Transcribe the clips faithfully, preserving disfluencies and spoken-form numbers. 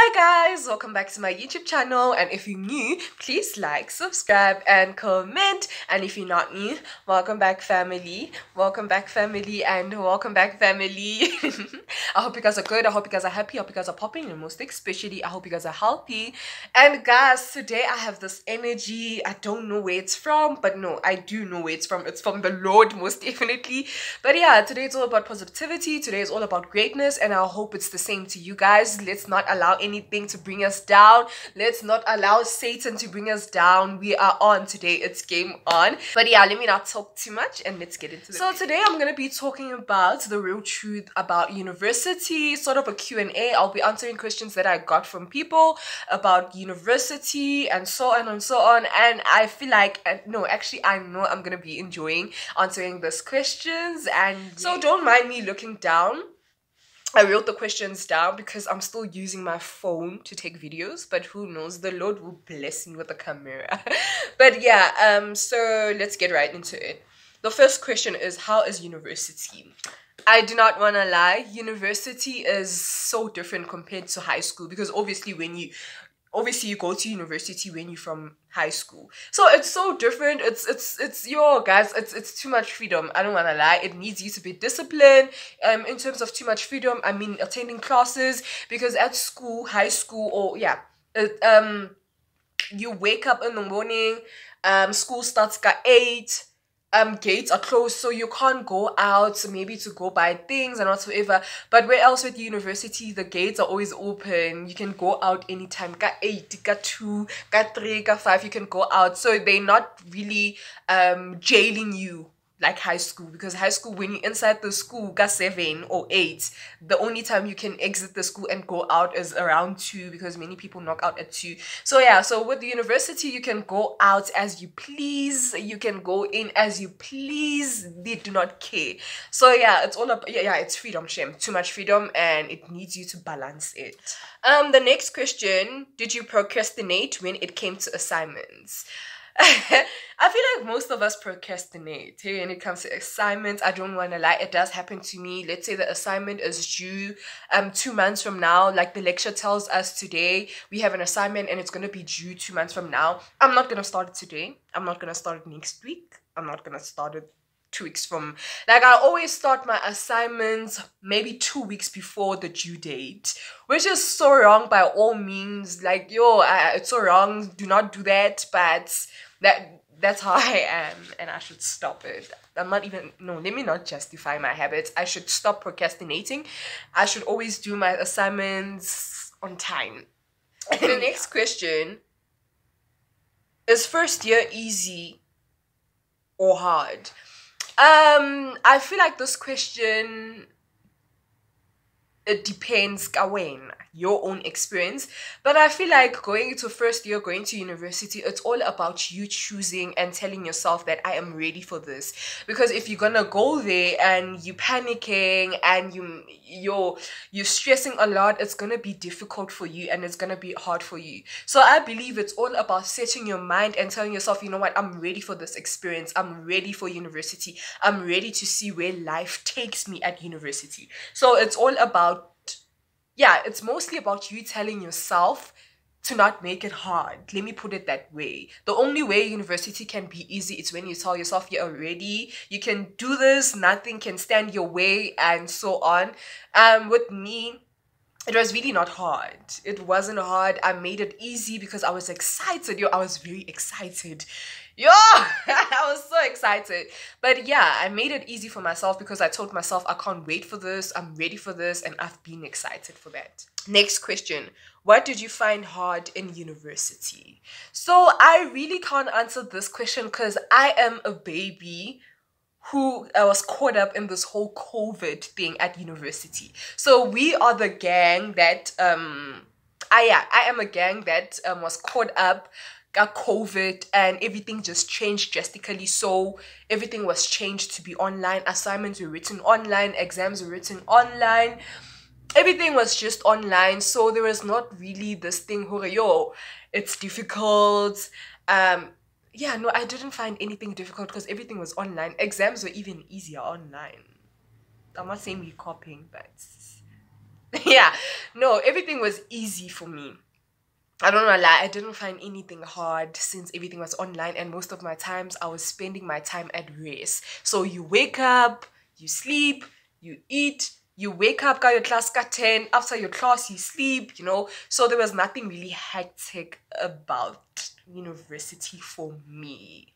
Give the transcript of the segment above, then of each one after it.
Hi guys, welcome back to my YouTube channel, and if you're new, please like, subscribe and comment. And if you're not new, welcome back family, welcome back family and welcome back family. I hope you guys are good, I hope you guys are happy, I hope you guys are popping, and most especially I hope you guys are healthy. And guys, today I have this energy. I don't know where it's from, but no, I do know where it's from. It's from the Lord, most definitely. But yeah, today it's all about positivity, today it's all about greatness, and I hope it's the same to you guys. Let's not allow anything to bring us down. Let's not allow Satan to bring us down. We are on today. It's game on. But yeah, let me not talk too much and let's get into it. So today I'm gonna be talking about the real truth about university, sort of a Q and A. I'll be answering questions that I got from people about university and so on and so on. And I feel like, no, actually I know I'm gonna be enjoying answering those questions. And so don't mind me looking down. I wrote the questions down because I'm still using my phone to take videos, but who knows, the Lord will bless me with a camera. But yeah, um, so let's get right into it. The first question is, how is university? I do not want to lie, university is so different compared to high school, because obviously when you Obviously, you go to university when you're from high school. So it's so different. It's, it's, it's, yo, guys, it's, it's too much freedom. I don't want to lie. It needs you to be disciplined. Um, in terms of too much freedom, I mean, attending classes, because at school, high school, or yeah, it, um, you wake up in the morning, um, school starts at eight. Um, gates are closed, so you can't go out maybe to go buy things and whatsoever. But where else with university, the gates are always open. You can go out anytime. Ka eight, ka two, ka three, ka five, you can go out. So they're not really um jailing you like high school, because high school, when you're inside the school, got seven or eight, the only time you can exit the school and go out is around two, because many people knock out at two. So yeah, so with the university, you can go out as you please, you can go in as you please, they do not care. So yeah, it's all about, yeah, yeah, it's freedom, shame, too much freedom, and it needs you to balance it. Um, the next question, did you procrastinate when it came to assignments? I feel like most of us procrastinate, hey, when it comes to assignments. I don't want to lie, it does happen to me. Let's say the assignment is due um two months from now, like the lecture tells us today we have an assignment and it's going to be due two months from now. I'm not going to start it today, I'm not going to start it next week, I'm not going to start it two weeks from, like I always start my assignments maybe two weeks before the due date, which is so wrong by all means. Like yo, I, it's so wrong, do not do that, but that that's how I am, and I should stop it. I'm not even, no, let me not justify my habits. I should stop procrastinating. I should always do my assignments on time. The next question is, first year easy or hard? Um, I feel like this question, it depends on your own experience, but I feel like going to first year, going to university, it's all about you choosing and telling yourself that I am ready for this. Because if you're gonna go there and you're panicking and you you're you're stressing a lot, it's gonna be difficult for you and it's gonna be hard for you. So I believe it's all about setting your mind and telling yourself, you know what, I'm ready for this experience, I'm ready for university, I'm ready to see where life takes me at university. So it's all about, yeah, it's mostly about you telling yourself to not make it hard. Let me put it that way. The only way university can be easy is when you tell yourself you're ready, you can do this, nothing can stand your way, and so on. Um, with me, it was really not hard. It wasn't hard. I made it easy because I was excited. Yo, I was very excited. Yo, I was so excited. But yeah, I made it easy for myself because I told myself I can't wait for this, I'm ready for this, and I've been excited for that. Next question, what did you find hard in university? So I really can't answer this question because I am a baby who I was caught up in this whole COVID thing at university. So we are the gang that, um, I, yeah, I am a gang that um, was caught up, got COVID, and everything just changed drastically. So everything was changed to be online. Assignments were written online, exams were written online, everything was just online. So there was not really this thing, yo, it's difficult. Um, yeah, no, I didn't find anything difficult because everything was online. Exams were even easier online. I'm not saying we're copying, but Yeah, no, everything was easy for me. I don't wanna lie, I didn't find anything hard since everything was online, and most of my times I was spending my time at rest. So you wake up, you sleep, you eat, you wake up, got your class at ten, after your class you sleep, you know. So there was nothing really hectic about university for me.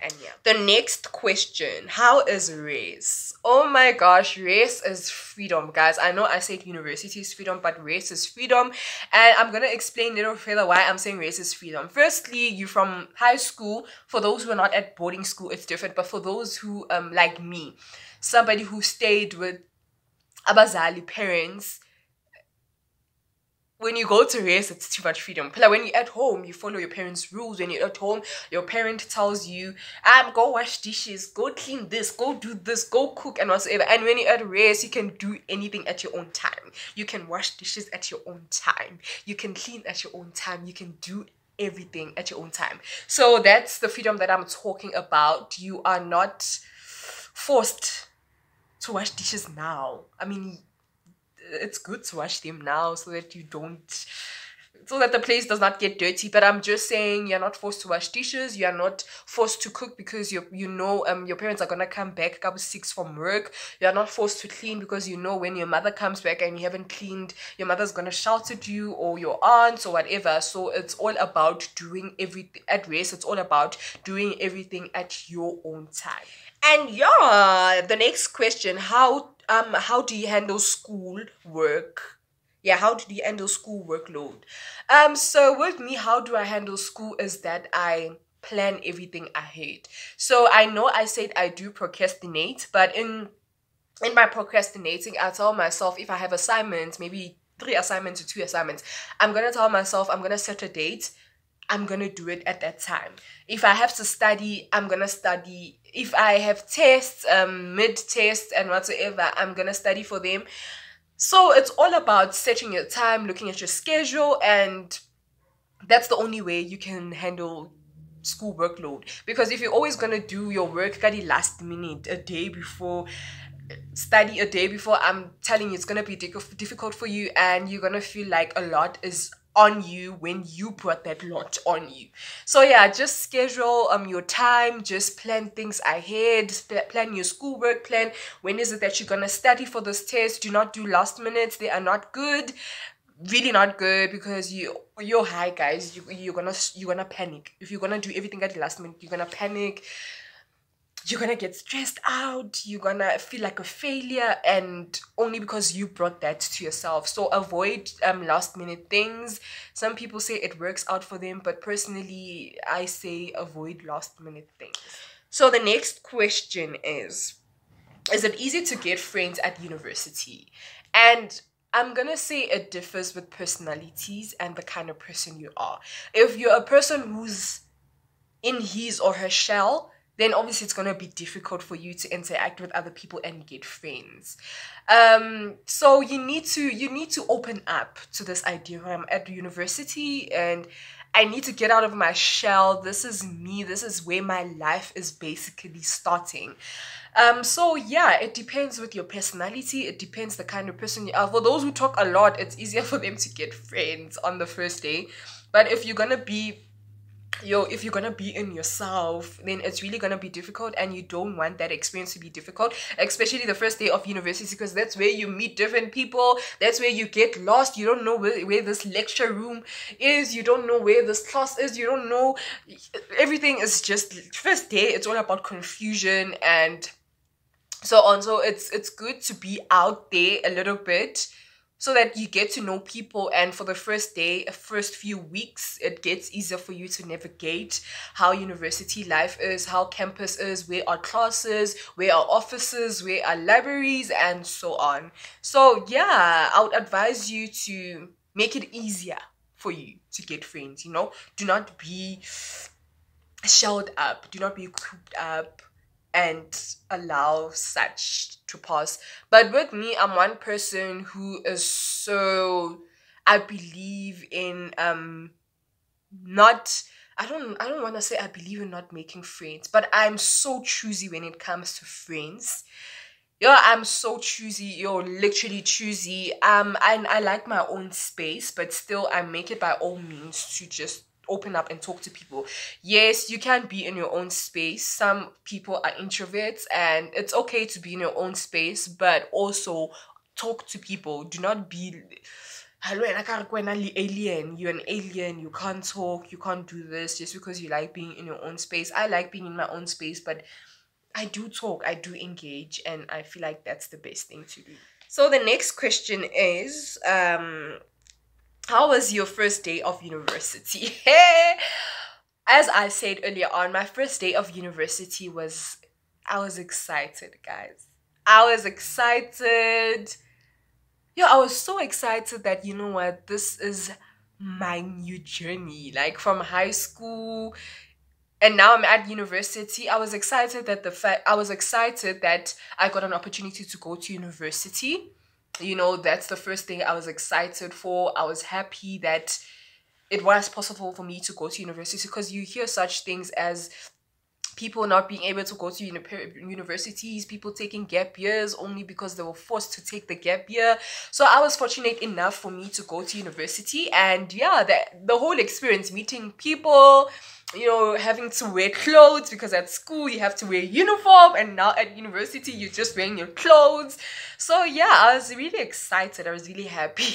And yeah. The next question, how is race? Oh my gosh, race is freedom, guys. I know I said university is freedom, but race is freedom. And I'm going to explain a little further why I'm saying race is freedom. Firstly, you're from high school. For those who are not at boarding school, it's different. But for those who, um, like me, somebody who stayed with abazali parents, when you go to race, it's too much freedom. Like when you're at home, you follow your parents' rules. When you're at home, your parent tells you, um, go wash dishes, go clean this, go do this, go cook and whatsoever. And when you're at race, you can do anything at your own time. You can wash dishes at your own time. You can clean at your own time. You can do everything at your own time. So that's the freedom that I'm talking about. You are not forced to wash dishes now. I mean, it's good to wash them now so that you don't, so that the place does not get dirty. But I'm just saying you're not forced to wash dishes. You are not forced to cook because you you know um your parents are gonna come back couple six from work. You are not forced to clean because you know when your mother comes back and you haven't cleaned, your mother's gonna shout at you or your aunt or whatever. So it's all about doing everything at rest. It's all about doing everything at your own time. And yeah, the next question, how um how do you handle school work? Yeah, how do you handle school workload? Um, so with me, how do I handle school is that I plan everything ahead. So I know I said I do procrastinate, but in in my procrastinating, I tell myself if I have assignments, maybe three assignments or two assignments, I'm gonna tell myself I'm gonna set a date. I'm gonna do it at that time. If I have to study, I'm gonna study. If I have tests, um, mid tests and whatsoever, I'm gonna study for them. So it's all about setting your time, looking at your schedule, and that's the only way you can handle school workload. Because if you're always going to do your work at the last minute, a day before, study a day before, I'm telling you, it's going to be difficult for you, and you're going to feel like a lot is on you when you brought that lot on you. So yeah, just schedule um your time, just plan things ahead, plan your schoolwork, plan when is it that you're gonna study for this test. Do not do last minutes. They are not good, really not good, because you you're high, guys. You you're gonna you're gonna panic. If you're gonna do everything at the last minute, you're gonna panic. You're gonna get stressed out, you're gonna feel like a failure, and only because you brought that to yourself. So avoid um last minute things. Some people say it works out for them, but personally I say avoid last minute things. So the next question is, is it easy to get friends at university? And I'm gonna say it differs with personalities and the kind of person you are. If you're a person who's in his or her shell, then obviously it's going to be difficult for you to interact with other people and get friends. Um, so you need to you need to open up to this idea, I'm at university and I need to get out of my shell. This is me. This is where my life is basically starting. Um, so yeah, it depends with your personality. It depends the kind of person you are. For those who talk a lot, it's easier for them to get friends on the first day. But if you're going to be Yo, if you're gonna be in yourself, then it's really gonna be difficult, and you don't want that experience to be difficult, especially the first day of university, because that's where you meet different people, that's where you get lost, you don't know where, where this lecture room is, you don't know where this class is, you don't know, everything is just, first day, it's all about confusion and so on. So it's, it's good to be out there a little bit, so that you get to know people, and for the first day, first few weeks, it gets easier for you to navigate how university life is, how campus is, where are classes, where are offices, where are libraries, and so on. So yeah, I would advise you to make it easier for you to get friends, you know. Do not be shelled up, do not be cooped up, and allow such to pass. But with me, I'm one person who is so, I believe in um not I don't I don't want to say I believe in not making friends, but I'm so choosy when it comes to friends. Yeah, I'm so choosy. You're literally choosy. Um, and I like my own space, but still, I make it by all means to just open up and talk to people. Yes, you can be in your own space. Some people are introverts, and it's okay to be in your own space, but also talk to people. Do not be, hello, alien. You're an alien. You can't talk. You can't do this just because you like being in your own space. I like being in my own space, but I do talk, I do engage, and I feel like that's the best thing to do. So the next question is, um, how was your first day of university? As I said earlier on, my first day of university was, I was excited, guys. I was excited. Yeah, I was so excited that, you know what, this is my new journey. Like from high school, and now I'm at university. I was excited that the fa- I was excited that I got an opportunity to go to university. You know, that's the first thing I was excited for. I was happy that it was possible for me to go to university, because you hear such things as people not being able to go to uni- universities, people taking gap years only because they were forced to take the gap year. So I was fortunate enough for me to go to university, and yeah, that the whole experience, meeting people, you know, having to wear clothes, because at school you have to wear uniform, and now at university you're just wearing your clothes. So yeah, I was really excited. I was really happy.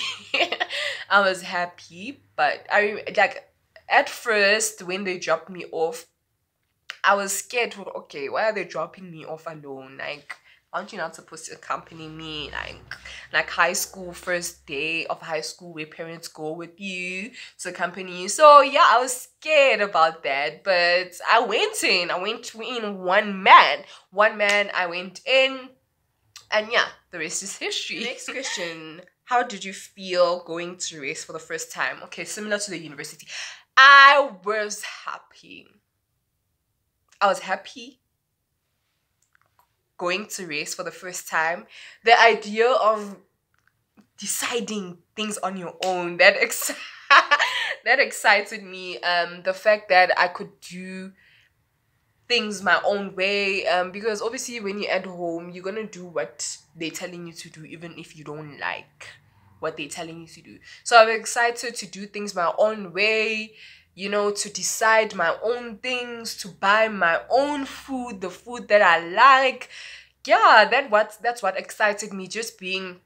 I was happy, but I like at first when they dropped me off, I was scared. Okay, why are they dropping me off alone? Like, aren't you not supposed to accompany me? Like, like high school, first day of high school where parents go with you to accompany you. So yeah, I was scared about that. But I went in. I went in one man. One man, I went in. And yeah, the rest is history. Next question. How did you feel going to race for the first time? Okay, similar to the university. I was happy. I was happy. Going to race for the first time, the idea of deciding things on your own, that ex that excited me. Um, the fact that I could do things my own way, um, because obviously when you're at home, you're gonna do what they're telling you to do, even if you don't like what they're telling you to do. So I'm excited to do things my own way, you know, to decide my own things, to buy my own food, the food that I like. Yeah, that what that's what excited me, just being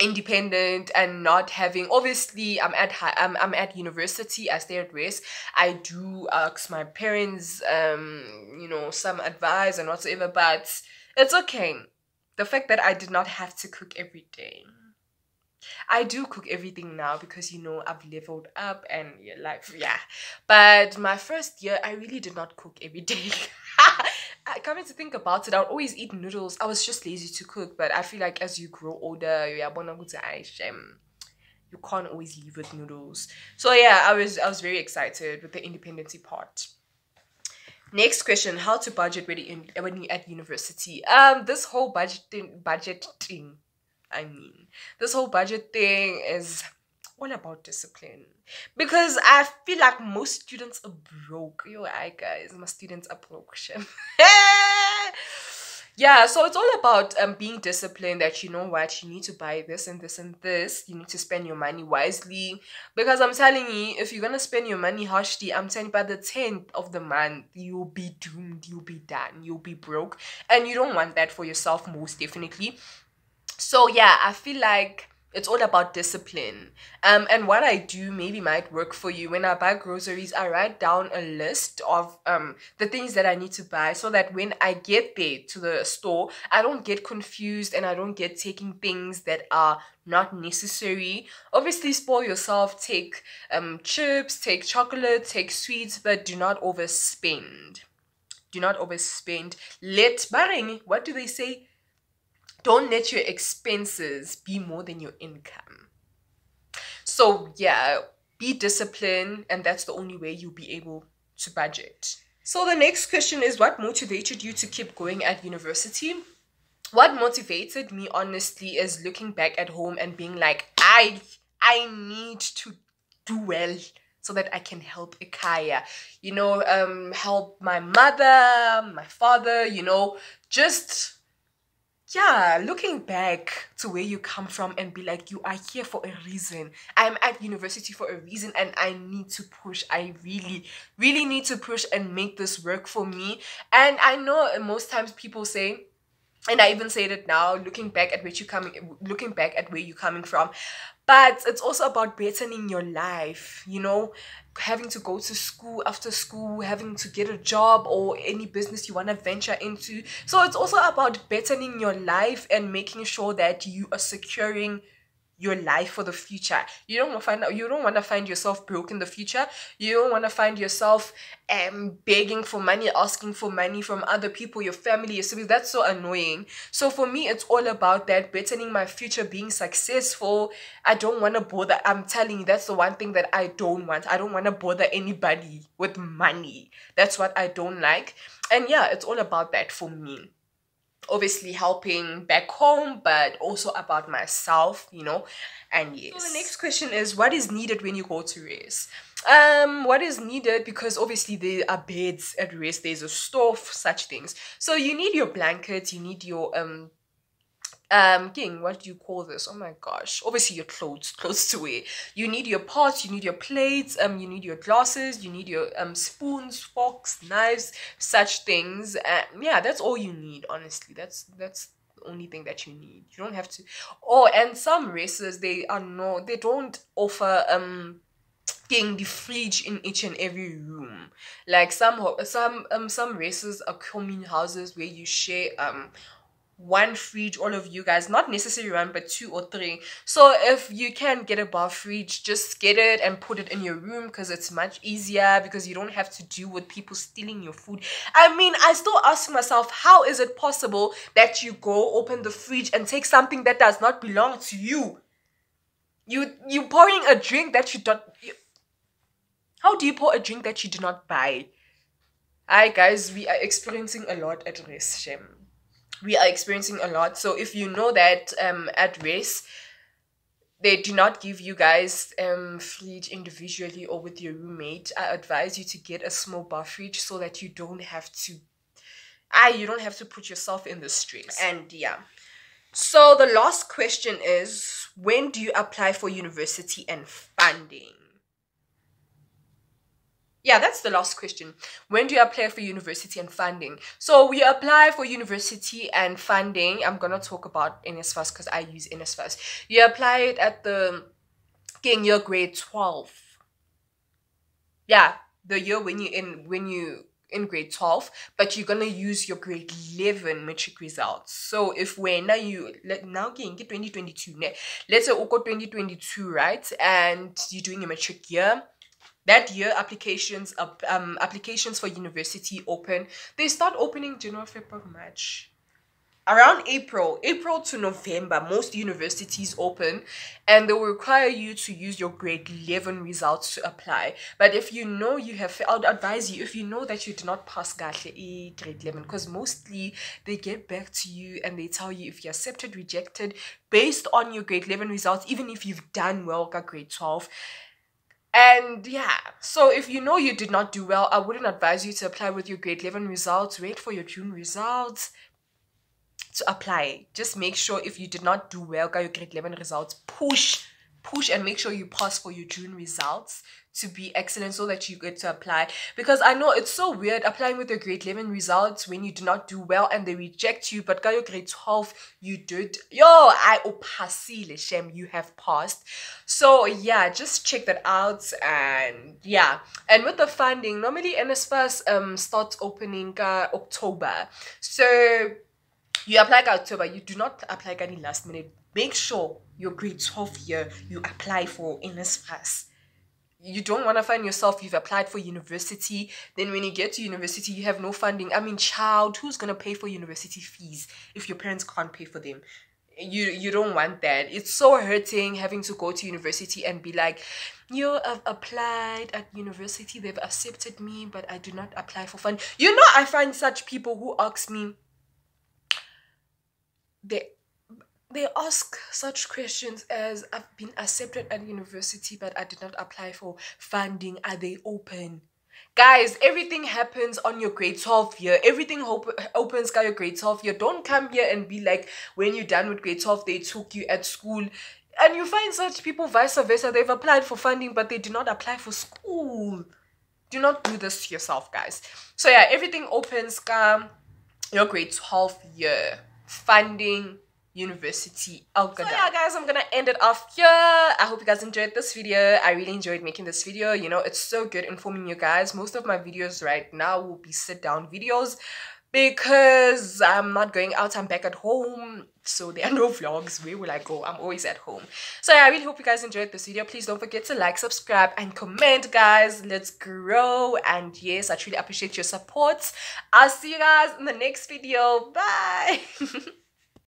independent and not having, obviously I'm at high, I'm, I'm at university, I stay at race. I do ask my parents, um, you know, some advice and whatsoever, but it's okay. The fact that I did not have to cook every day. I do cook everything now because, you know, I've leveled up and yeah, life, yeah. But my first year, I really did not cook every day. Coming to think about it, I would always eat noodles. I was just lazy to cook, but I feel like as you grow older, you can't always live with noodles. So yeah, I was, I was very excited with the independency part. Next question, how to budget when you're when you're at university. Um, this whole budgeting, budget thing. I mean, this whole budget thing is all about discipline, because I feel like most students are broke. Yo, I guys, my students are broke. Yeah, so it's all about um being disciplined, that you know what, you need to buy this and this and this. You need to spend your money wisely, because I'm telling you, if you're gonna spend your money harshly, I'm telling you, by the tenth of the month, you'll be doomed, you'll be done, you'll be broke, and you don't want that for yourself, most definitely. So yeah, I feel like it's all about discipline. Um, and what I do maybe might work for you. When I buy groceries, I write down a list of um the things that I need to buy, so that when I get there to the store, I don't get confused and I don't get taking things that are not necessary. Obviously, spoil yourself. Take um chips, take chocolate, take sweets, but do not overspend. Do not overspend. Let barring, what do they say? Don't let your expenses be more than your income. So yeah, be disciplined, and that's the only way you'll be able to budget. So the next question is, what motivated you to keep going at university? What motivated me, honestly, is looking back at home and being like, I, I need to do well so that I can help Ikaya, you know, um, help my mother, my father, you know, just yeah, looking back to where you come from and be like, you are here for a reason. I'm at university for a reason, and I need to push. I really, really need to push and make this work for me. And I know most times people say, and I even said it now, looking back at where you coming, looking back at where you're coming from. But it's also about bettering your life, you know, having to go to school after school, having to get a job or any business you want to venture into. So it's also about bettering your life and making sure that you are securing your life for the future. You don't find out, you don't want to find yourself broke in the future. You don't want to find yourself um begging for money, asking for money from other people, your family, your siblings. That's so annoying. So for me, it's all about that, bettering my future, being successful. I don't want to bother. I'm telling you, that's the one thing that I don't want. I don't want to bother anybody with money. That's what I don't like. And yeah, it's all about that for me. Obviously helping back home, but also about myself, you know. And yes, so the next question is, what is needed when you go to race? Um what is needed, because obviously there are beds at race, there's a stove, such things. So you need your blankets, you need your um um king, what do you call this, oh my gosh, obviously your clothes clothes to wear, you need your pots, you need your plates, um you need your glasses, you need your um spoons, forks, knives, such things. Um, yeah, that's all you need, honestly. That's that's the only thing that you need. You don't have to, oh, and some races, they are no they don't offer um thing the fridge in each and every room. Like some some um some races are commune houses where you share um one fridge, all of you guys, not necessarily one, but two or three. So if you can get a bar fridge, just get it and put it in your room, because it's much easier, because you don't have to deal with people stealing your food. I mean, I still ask myself, how is it possible that you go open the fridge and take something that does not belong to you? You you pouring a drink that you don't you, how do you pour a drink that you do not buy? Hi guys, we are experiencing a lot at race, Shem. We are experiencing a lot. So if you know that um at race they do not give you guys um fridge individually or with your roommate, I advise you to get a small bar fridge so that you don't have to ah you don't have to put yourself in the stress. And yeah, so the last question is, when do you apply for university and funding? Yeah, that's the last question. When do you apply for university and funding? So we apply for university and funding. I'm going to talk about N S F A S because I use N S F A S. You apply it at the, getting your grade twelve. Yeah, the year when you in, when you in grade twelve, but you're going to use your grade eleven metric results. So if when now you, let, now getting twenty twenty-two, let's say you got twenty twenty-two, right? And you're doing a metric year. That year, applications um applications for university open. They start opening January, February, March, around April, April to November. Most universities open, and they will require you to use your grade eleven results to apply. But if you know you have, I would advise you, if you know that you did not pass grade eleven, because mostly they get back to you and they tell you if you're accepted, rejected based on your grade eleven results, even if you've done well, got grade twelve. And yeah, so if you know you did not do well, I wouldn't advise you to apply with your grade eleven results. Wait for your June results to apply. Just make sure if you did not do well, got your grade eleven results, push, push and make sure you pass for your June results to be excellent so that you get to apply. Because I know it's so weird applying with your grade eleven results when you do not do well and they reject you, but got your grade twelve, you did. Yo, I opasile, Shem, you have passed. So yeah, just check that out. And yeah, and with the funding, normally N S F A S um starts opening uh, October. So you apply in October, you do not apply any last minute. Make sure your grade twelve year you apply for N S F A S. You don't want to find yourself, you've applied for university, then when you get to university, you have no funding. I mean, child, who's going to pay for university fees if your parents can't pay for them? You you don't want that. It's so hurting having to go to university and be like, yo, I've applied at university, they've accepted me, but I do not apply for fund. You know, I find such people who ask me, they... They ask such questions as, I've been accepted at university, but I did not apply for funding. Are they open? Guys, everything happens on your grade twelve year. Everything hope, opens by your grade twelve year. Don't come here and be like, when you're done with grade twelve, they took you at school. And you find such people vice versa. They've applied for funding, but they did not apply for school. Do not do this to yourself, guys. So yeah, everything opens by your grade twelve year. Funding, university. So yeah, guys, I'm gonna end it off here. I hope you guys enjoyed this video. I really enjoyed making this video. You know, it's so good informing you guys. Most of my videos right now will be sit down videos because I'm not going out. I'm back at home, so there are no vlogs. Where will I go? I'm always at home. So yeah, I really hope you guys enjoyed this video. Please don't forget to like, subscribe, and comment, guys. Let's grow. And yes, I truly appreciate your support. I'll see you guys in the next video. Bye.